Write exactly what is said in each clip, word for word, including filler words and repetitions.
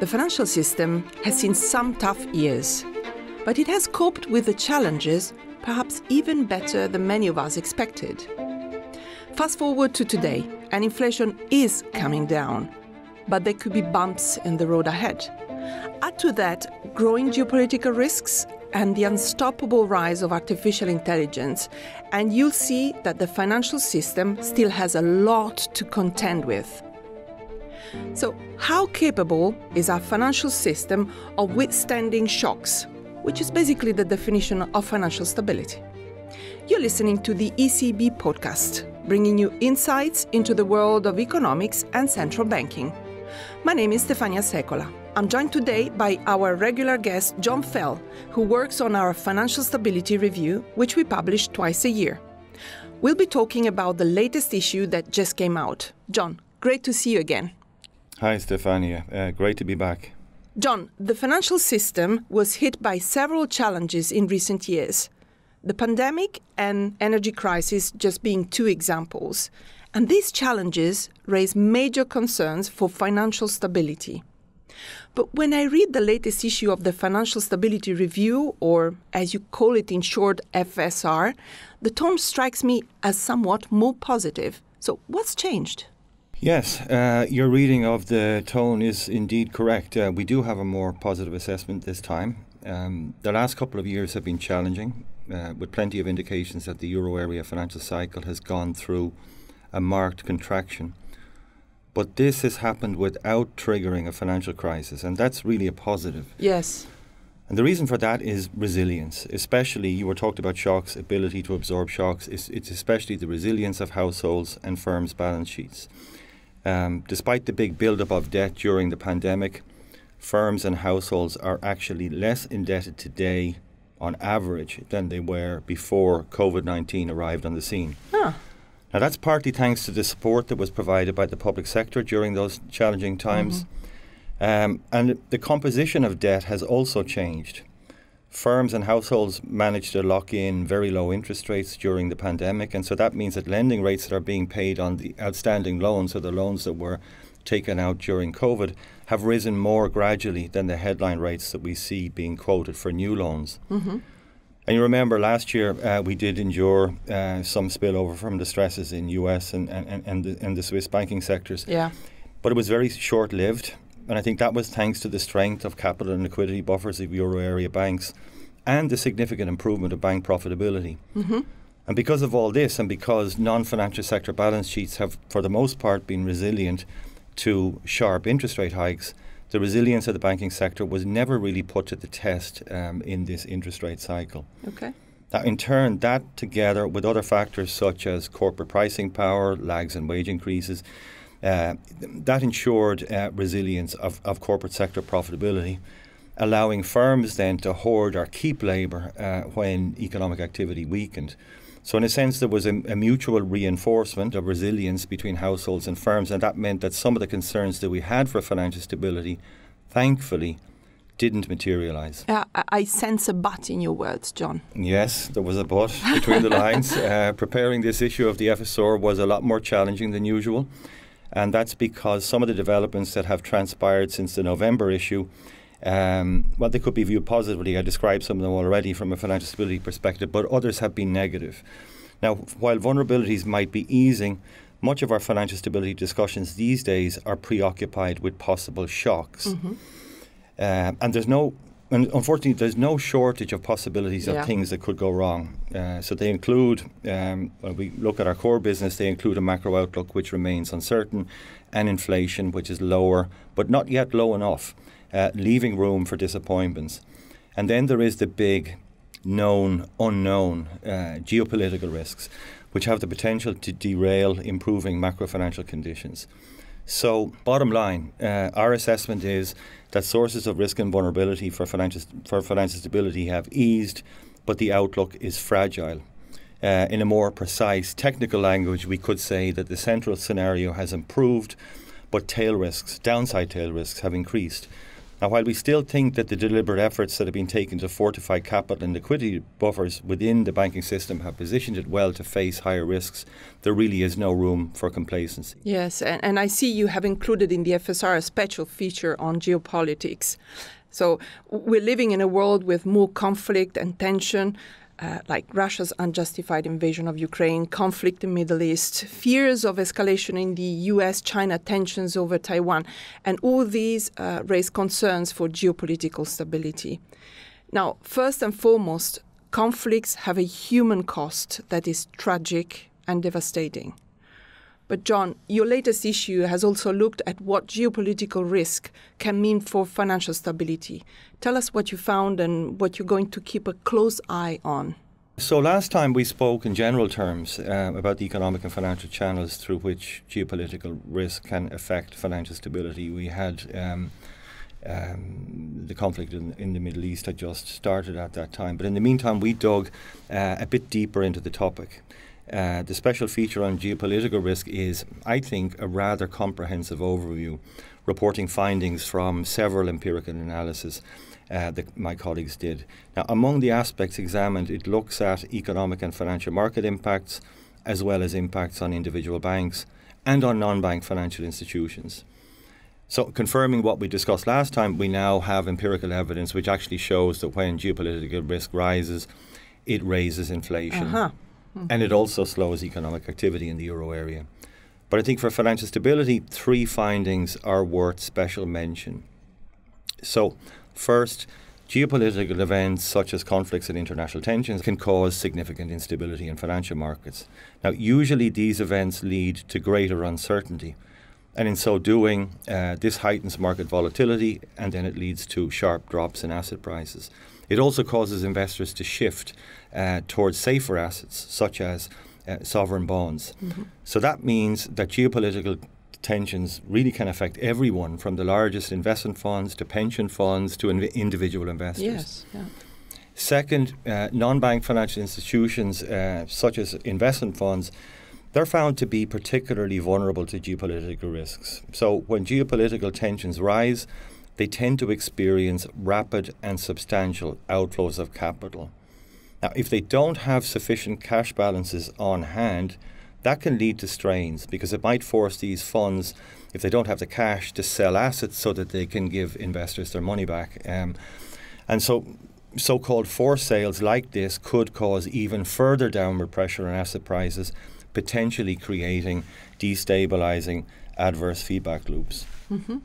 The financial system has seen some tough years, but it has coped with the challenges perhaps even better than many of us expected. Fast forward to today, and inflation is coming down, but there could be bumps in the road ahead. Add to that growing geopolitical risks and the unstoppable rise of artificial intelligence, and you'll see that the financial system still has a lot to contend with. So, how capable is our financial system of withstanding shocks, which is basically the definition of financial stability? You're listening to the E C B podcast, bringing you insights into the world of economics and central banking. My name is Stefania Secola. I'm joined today by our regular guest, John Fell, who works on our Financial Stability Review, which we publish twice a year. We'll be talking about the latest issue that just came out. John, great to see you again. Hi, Stefania. Uh, great to be back. John, the financial system was hit by several challenges in recent years. The pandemic and energy crisis just being two examples. And these challenges raise major concerns for financial stability. But when I read the latest issue of the Financial Stability Review, or as you call it in short, F S R, the tone strikes me as somewhat more positive. So what's changed? Yes, uh, your reading of the tone is indeed correct. Uh, we do have a more positive assessment this time. Um, the last couple of years have been challenging, uh, with plenty of indications that the euro area financial cycle has gone through a marked contraction. But this has happened without triggering a financial crisis, and that's really a positive. Yes. And the reason for that is resilience, especially, you were talked about shocks, ability to absorb shocks. It's, it's especially the resilience of households and firms' balance sheets. Um, despite the big buildup of debt during the pandemic, firms and households are actually less indebted today on average than they were before COVID nineteen arrived on the scene. Huh. Now, that's partly thanks to the support that was provided by the public sector during those challenging times. Mm-hmm. um, and the composition of debt has also changed. Firms and households managed to lock in very low interest rates during the pandemic, and so that means that lending rates that are being paid on the outstanding loans, or the loans that were taken out during COVID, have risen more gradually than the headline rates that we see being quoted for new loans. Mm-hmm. And you remember last year uh, we did endure uh, some spillover from the stresses in U S and, and, and, the, and the Swiss banking sectors. Yeah. But it was very short-lived, and I think that was thanks to the strength of capital and liquidity buffers of euro area banks and the significant improvement of bank profitability. Mm-hmm. And because of all this, and because non-financial sector balance sheets have for the most part been resilient to sharp interest rate hikes, the resilience of the banking sector was never really put to the test um, in this interest rate cycle. Okay. Now, in turn, that together with other factors such as corporate pricing power, lags in wage increases, uh, that ensured uh, resilience of, of corporate sector profitability, allowing firms then to hoard or keep labour uh, when economic activity weakened. So in a sense, there was a, a mutual reinforcement of resilience between households and firms, and that meant that some of the concerns that we had for financial stability, thankfully, didn't materialise. Uh, I sense a but in your words, John. Yes, there was a but between the lines. Uh, preparing this issue of the F S R was a lot more challenging than usual, and that's because some of the developments that have transpired since the November issue, Um, well, they could be viewed positively. I described some of them already from a financial stability perspective, but others have been negative. Now, while vulnerabilities might be easing, much of our financial stability discussions these days are preoccupied with possible shocks. Mm-hmm. uh, and there's no, and unfortunately, there's no shortage of possibilities yeah. of things that could go wrong. Uh, so they include, um, when we look at our core business, they include a macro outlook which remains uncertain, and inflation which is lower, but not yet low enough. Uh, leaving room for disappointments. And then there is the big known, unknown uh, geopolitical risks, which have the potential to derail improving macrofinancial conditions. So bottom line, uh, our assessment is that sources of risk and vulnerability for financial, for financial stability have eased, but the outlook is fragile. Uh, in a more precise technical language, we could say that the central scenario has improved, but tail risks, downside tail risks, have increased. Now, while we still think that the deliberate efforts that have been taken to fortify capital and liquidity buffers within the banking system have positioned it well to face higher risks, there really is no room for complacency. Yes, and, and I see you have included in the F S R a special feature on geopolitics. So we're living in a world with more conflict and tension, Uh, like Russia's unjustified invasion of Ukraine, conflict in the Middle East, fears of escalation in the U S China tensions over Taiwan. And all these uh, raise concerns for geopolitical stability. Now, first and foremost, conflicts have a human cost that is tragic and devastating. But John, your latest issue has also looked at what geopolitical risk can mean for financial stability. Tell us what you found and what you're going to keep a close eye on. So last time we spoke in general terms uh, about the economic and financial channels through which geopolitical risk can affect financial stability. We had um, Um, the conflict in, in the Middle East had just started at that time. But in the meantime, we dug uh, a bit deeper into the topic. Uh, the special feature on geopolitical risk is, I think, a rather comprehensive overview, reporting findings from several empirical analyses uh, that my colleagues did. Now, among the aspects examined, it looks at economic and financial market impacts, as well as impacts on individual banks and on non-bank financial institutions. So confirming what we discussed last time, we now have empirical evidence which actually shows that when geopolitical risk rises, it raises inflation. Uh-huh. Mm-hmm. And it also slows economic activity in the euro area. But I think for financial stability, three findings are worth special mention. So first, geopolitical events such as conflicts and international tensions can cause significant instability in financial markets. Now, usually these events lead to greater uncertainty. And in so doing, uh, this heightens market volatility, and then it leads to sharp drops in asset prices. It also causes investors to shift uh, towards safer assets, such as uh, sovereign bonds. Mm-hmm. So that means that geopolitical tensions really can affect everyone, from the largest investment funds to pension funds to inv- individual investors. Yes, yeah. Second, uh, non-bank financial institutions, uh, such as investment funds, they're found to be particularly vulnerable to geopolitical risks. So when geopolitical tensions rise, they tend to experience rapid and substantial outflows of capital. Now, if they don't have sufficient cash balances on hand, that can lead to strains, because it might force these funds, if they don't have the cash, to sell assets so that they can give investors their money back. Um, and so so-called forced sales like this could cause even further downward pressure on asset prices, potentially creating destabilizing adverse feedback loops. Mm-hmm.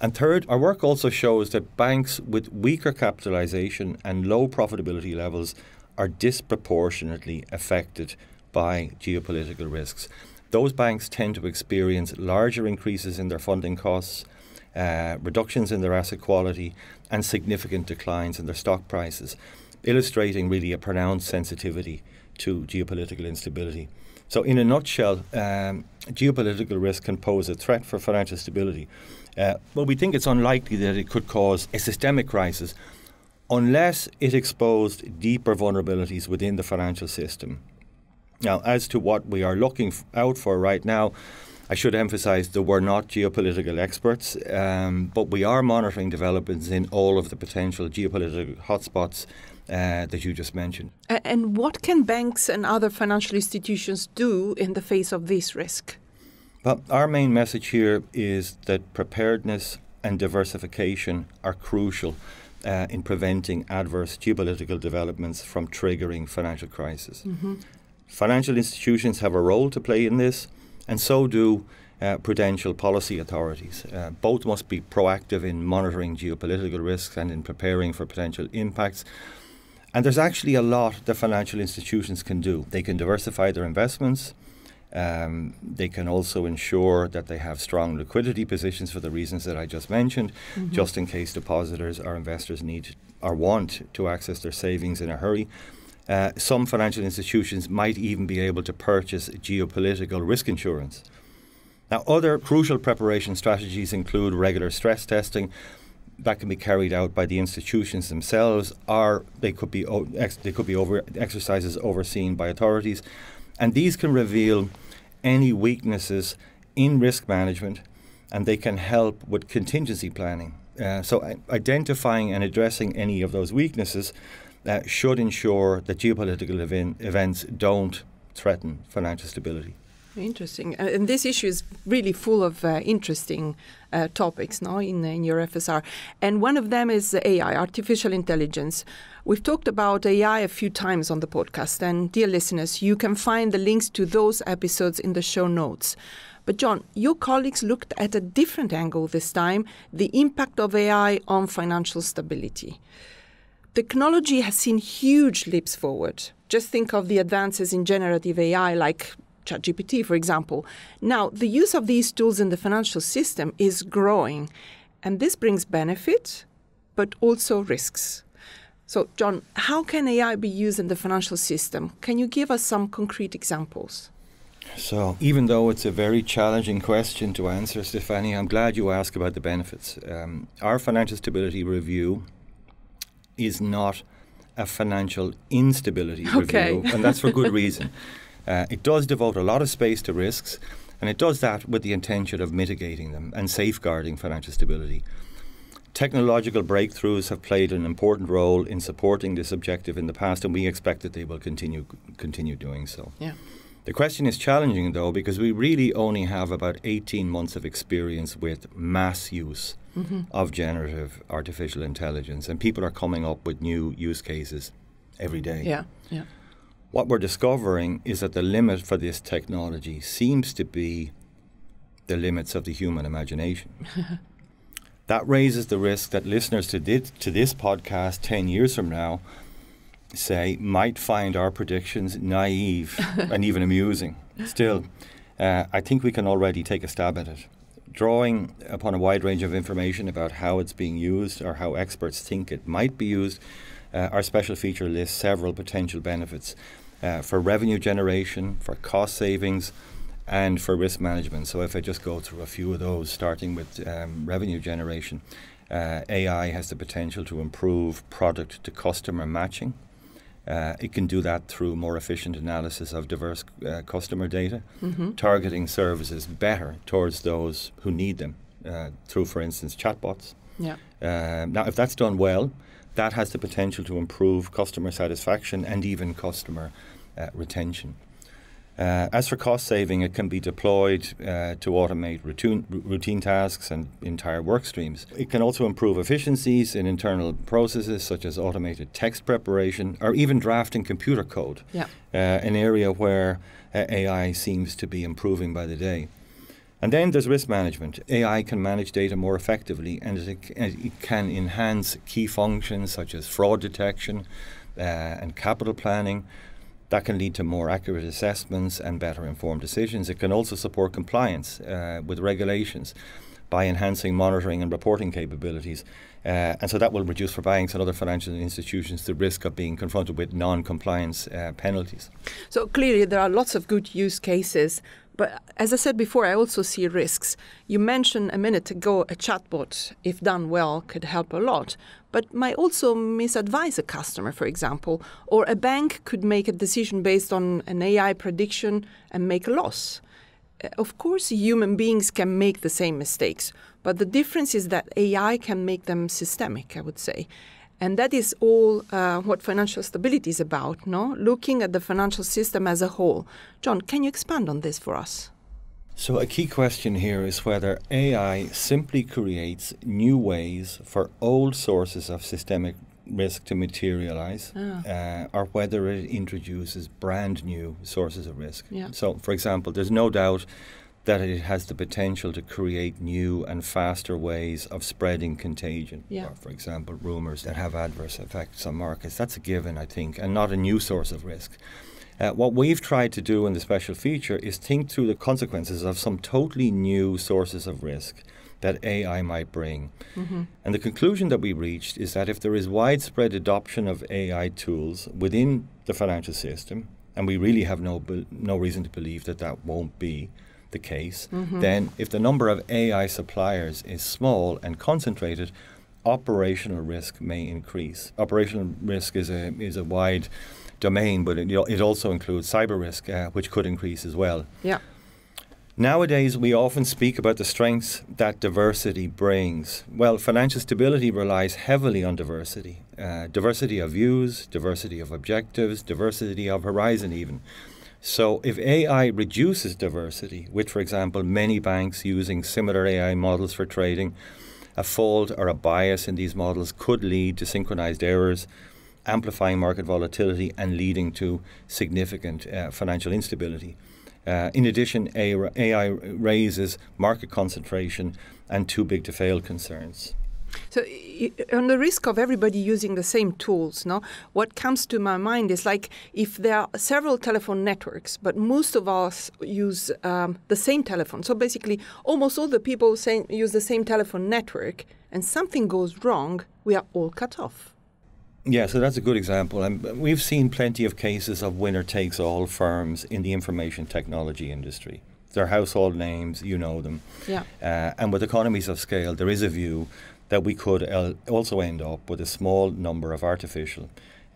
And third, our work also shows that banks with weaker capitalization and low profitability levels are disproportionately affected by geopolitical risks. Those banks tend to experience larger increases in their funding costs, uh, reductions in their asset quality, and significant declines in their stock prices, illustrating really a pronounced sensitivity to geopolitical instability. So in a nutshell, um, geopolitical risk can pose a threat for financial stability. Uh, but we think it's unlikely that it could cause a systemic crisis unless it exposed deeper vulnerabilities within the financial system. Now, as to what we are looking out for right now, I should emphasize that we're not geopolitical experts, um, but we are monitoring developments in all of the potential geopolitical hotspots Uh, that you just mentioned. And what can banks and other financial institutions do in the face of this risk? Well, our main message here is that preparedness and diversification are crucial uh, in preventing adverse geopolitical developments from triggering financial crisis. Mm-hmm. Financial institutions have a role to play in this, and so do uh, prudential policy authorities. Uh, both must be proactive in monitoring geopolitical risks and in preparing for potential impacts. And there's actually a lot that financial institutions can do. They can diversify their investments. Um, they can also ensure that they have strong liquidity positions for the reasons that I just mentioned, mm-hmm. just in case depositors or investors need or want to access their savings in a hurry. Uh, some financial institutions might even be able to purchase geopolitical risk insurance. Now, other crucial preparation strategies include regular stress testing that can be carried out by the institutions themselves, or they could be ex they could be over exercises overseen by authorities, and these can reveal any weaknesses in risk management and they can help with contingency planning. Uh, so identifying and addressing any of those weaknesses uh, should ensure that geopolitical event, events don't threaten financial stability. Interesting. Uh, and this issue is really full of uh, interesting uh, topics now in, in your F S R. And one of them is A I, artificial intelligence. We've talked about A I a few times on the podcast. And dear listeners, you can find the links to those episodes in the show notes. But John, your colleagues looked at a different angle this time, the impact of A I on financial stability. Technology has seen huge leaps forward. Just think of the advances in generative A I like ChatGPT, for example. Now, the use of these tools in the financial system is growing, and this brings benefit, but also risks. So, John, how can A I be used in the financial system? Can you give us some concrete examples? So, even though it's a very challenging question to answer, Stefania, I'm glad you asked about the benefits. Um, our Financial Stability Review is not a financial instability okay. review, and that's for good reason. Uh, it does devote a lot of space to risks, and it does that with the intention of mitigating them and safeguarding financial stability. Technological breakthroughs have played an important role in supporting this objective in the past, and we expect that they will continue continue doing so. Yeah. The question is challenging, though, because we really only have about eighteen months of experience with mass use mm-hmm. of generative artificial intelligence, and people are coming up with new use cases every day. Yeah, yeah. What we're discovering is that the limit for this technology seems to be the limits of the human imagination. That raises the risk that listeners to this, to this podcast ten years from now, say, might find our predictions naive and even amusing. Still, uh, I think we can already take a stab at it. Drawing upon a wide range of information about how it's being used or how experts think it might be used, Uh, our special feature lists several potential benefits uh, for revenue generation, for cost savings, and for risk management. So if I just go through a few of those, starting with um, revenue generation, uh, A I has the potential to improve product to customer matching. Uh, it can do that through more efficient analysis of diverse uh, customer data, mm-hmm. targeting services better towards those who need them uh, through, for instance, chatbots. Yeah. Uh, now, if that's done well, that has the potential to improve customer satisfaction and even customer uh, retention. Uh, as for cost saving, it can be deployed uh, to automate routine, routine tasks and entire work streams. It can also improve efficiencies in internal processes such as automated text preparation or even drafting computer code, yeah. uh, an area where uh, A I seems to be improving by the day. And then there's risk management. A I can manage data more effectively, and it, it can enhance key functions such as fraud detection uh, and capital planning. That can lead to more accurate assessments and better informed decisions. It can also support compliance uh, with regulations by enhancing monitoring and reporting capabilities. Uh, and so that will reduce for banks and other financial institutions the risk of being confronted with non-compliance uh, penalties. So clearly there are lots of good use cases. But as I said before, I also see risks. You mentioned a minute ago a chatbot, if done well, could help a lot, but might also misadvise a customer, for example, or a bank could make a decision based on an A I prediction and make a loss. Of course, human beings can make the same mistakes, but the difference is that A I can make them systemic, I would say. And that is all uh, what financial stability is about, no? Looking at the financial system as a whole. John, can you expand on this for us? So a key question here is whether A I simply creates new ways for old sources of systemic risk to materialize, ah. uh, or whether it introduces brand new sources of risk. Yeah. So, for example, there's no doubt that it has the potential to create new and faster ways of spreading contagion. Yeah. Or, for example, rumors that have adverse effects on markets. That's a given, I think, and not a new source of risk. Uh, what we've tried to do in the special feature is think through the consequences of some totally new sources of risk that A I might bring. Mm-hmm. And the conclusion that we reached is that if there is widespread adoption of A I tools within the financial system, and we really have no, no reason to believe that that won't be the case, mm-hmm. then if the number of A I suppliers is small and concentrated, operational risk may increase. Operational risk is a, is a wide domain, but it, it also includes cyber risk, uh, which could increase as well. Yeah. Nowadays, we often speak about the strengths that diversity brings. Well, financial stability relies heavily on diversity. Uh, diversity of views, diversity of objectives, diversity of horizon even. So if A I reduces diversity, which, for example, many banks using similar A I models for trading, a fault or a bias in these models could lead to synchronized errors, amplifying market volatility and leading to significant uh, financial instability. Uh, in addition, A I raises market concentration and too big to fail concerns. So on the risk of everybody using the same tools, no? What comes to my mind is like if there are several telephone networks, but most of us use um, the same telephone. So basically, almost all the people say, use the same telephone network, and something goes wrong, we are all cut off. Yeah, so that's a good example. And we've seen plenty of cases of winner-takes-all firms in the information technology industry. They're household names, you know them. Yeah. Uh, and with economies of scale, there is a view that we could also end up with a small number of artificial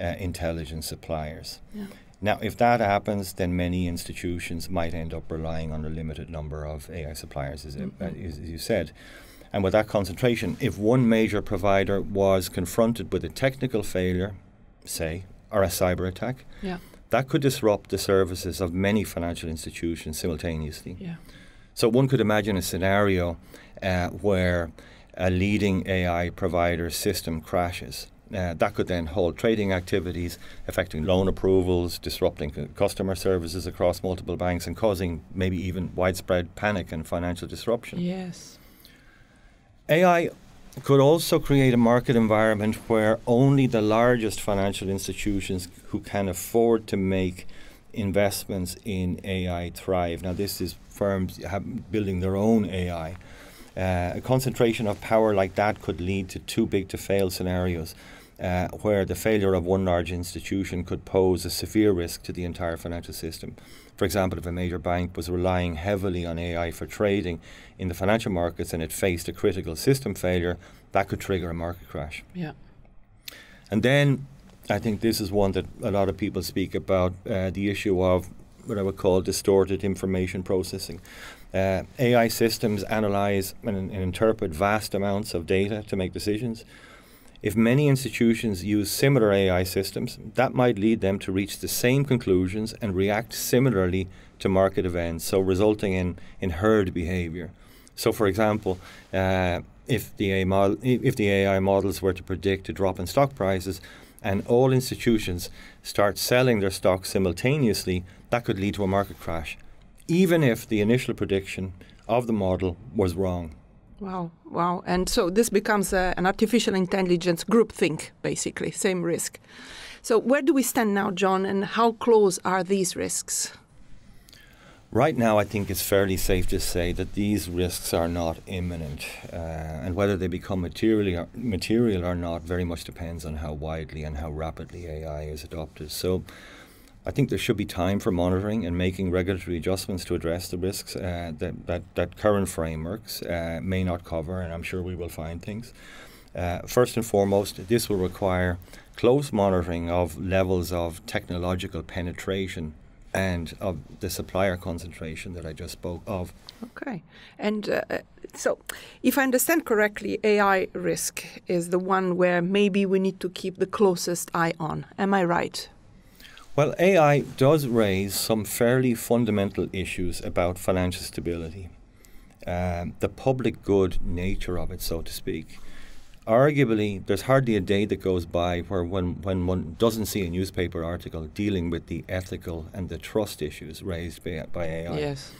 uh, intelligence suppliers. Yeah. Now, if that happens, then many institutions might end up relying on a limited number of A I suppliers, as, mm-hmm. it, as you said. And with that concentration, if one major provider was confronted with a technical failure, say, or a cyber attack, yeah. that could disrupt the services of many financial institutions simultaneously. Yeah. So one could imagine a scenario uh, where a leading A I provider's system crashes. Uh, that could then halt trading activities, affecting loan approvals, disrupting customer services across multiple banks, and causing maybe even widespread panic and financial disruption. Yes. A I could also create a market environment where only the largest financial institutions who can afford to make investments in A I thrive. Now, this is firms have building their own A I. Uh, a concentration of power like that could lead to too big to fail scenarios, uh, where the failure of one large institution could pose a severe risk to the entire financial system. For example, if a major bank was relying heavily on A I for trading in the financial markets and it faced a critical system failure, that could trigger a market crash. Yeah. And then I think this is one that a lot of people speak about, uh, the issue of what I would call distorted information processing. Uh, A I systems analyze and, and interpret vast amounts of data to make decisions. If many institutions use similar A I systems, that might lead them to reach the same conclusions and react similarly to market events, so resulting in, in herd behavior. So, for example, uh, if, the A I model, if the A I models were to predict a drop in stock prices and all institutions start selling their stocks simultaneously, that could lead to a market crash, even if the initial prediction of the model was wrong. Wow, wow. And so this becomes uh, an artificial intelligence groupthink, basically, same risk. So where do we stand now, John, and how close are these risks? Right now, I think it's fairly safe to say that these risks are not imminent. Uh, and whether they become materially or material or not very much depends on how widely and how rapidly A I is adopted. So I think there should be time for monitoring and making regulatory adjustments to address the risks uh, that, that, that current frameworks uh, may not cover, and I'm sure we will find things. Uh, first and foremost, this will require close monitoring of levels of technological penetration and of the supplier concentration that I just spoke of. Okay. And uh, so if I understand correctly, A I risk is the one where maybe we need to keep the closest eye on. Am I right? Well, A I does raise some fairly fundamental issues about financial stability, um, the public good nature of it, so to speak. Arguably, there's hardly a day that goes by where when, when one doesn't see a newspaper article dealing with the ethical and the trust issues raised by, by A I. Yes.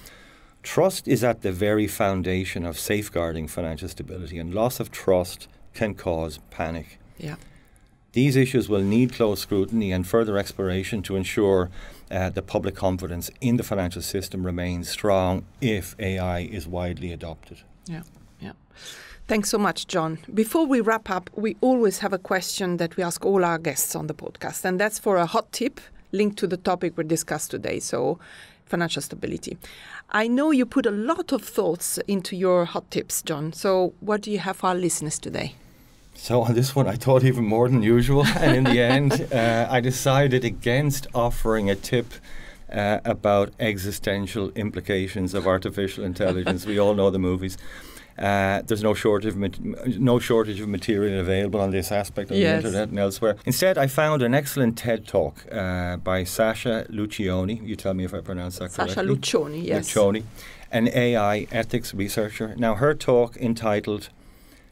Trust is at the very foundation of safeguarding financial stability, and loss of trust can cause panic. Yeah. These issues will need close scrutiny and further exploration to ensure uh, the public confidence in the financial system remains strong if A I is widely adopted. Yeah, yeah. Thanks so much, John. Before we wrap up, we always have a question that we ask all our guests on the podcast, and that's for a hot tip linked to the topic we discussed today, so financial stability. I know you put a lot of thoughts into your hot tips, John. So what do you have for our listeners today? So on this one, I thought even more than usual, and in the end, uh, I decided against offering a tip uh, about existential implications of artificial intelligence. We all know the movies. Uh, there's no shortage, of no shortage of material available on this aspect on yes. the internet and elsewhere. Instead, I found an excellent TED Talk uh, by Sasha Luccioni. You tell me if I pronounce that Sasha correctly. Sasha Luccioni, yes. Luccioni, an A I ethics researcher. Now, her talk entitled,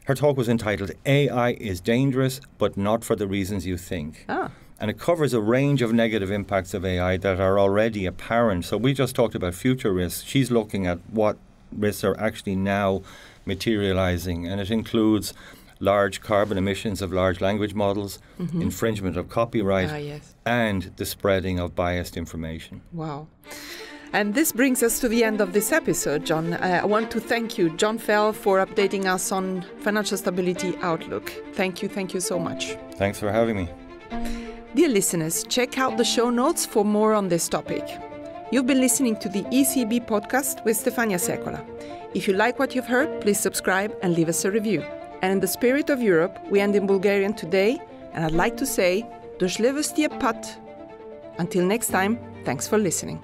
her talk was entitled, "A I is dangerous, but not for the reasons you think." Ah. And it covers a range of negative impacts of A I that are already apparent. So we just talked about future risks. She's looking at what risks are actually now materializing, and it includes large carbon emissions of large language models, mm-hmm. infringement of copyright, ah, yes. and the spreading of biased information. Wow. And this brings us to the end of this episode, John. I want to thank you, John Fell, for updating us on Financial Stability Outlook. Thank you, thank you so much. Thanks for having me. Dear listeners, check out the show notes for more on this topic. You've been listening to the E C B podcast with Stefania Secola. If you like what you've heard, please subscribe and leave us a review. And in the spirit of Europe, we end in Bulgarian today, and I'd like to say, do shlevosti pat. Until next time, thanks for listening.